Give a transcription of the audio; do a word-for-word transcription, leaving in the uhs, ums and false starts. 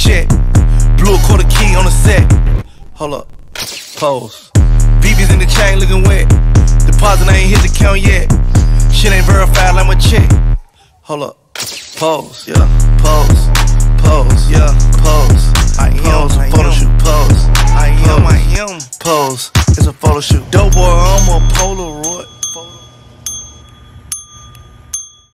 check. Blew a quarter key on the set. Hold up, pose. B B's in the chain looking wet. Deposit I ain't hit the count yet. Shit ain't verified like my check. Hold up, pose, yeah, pose, pose.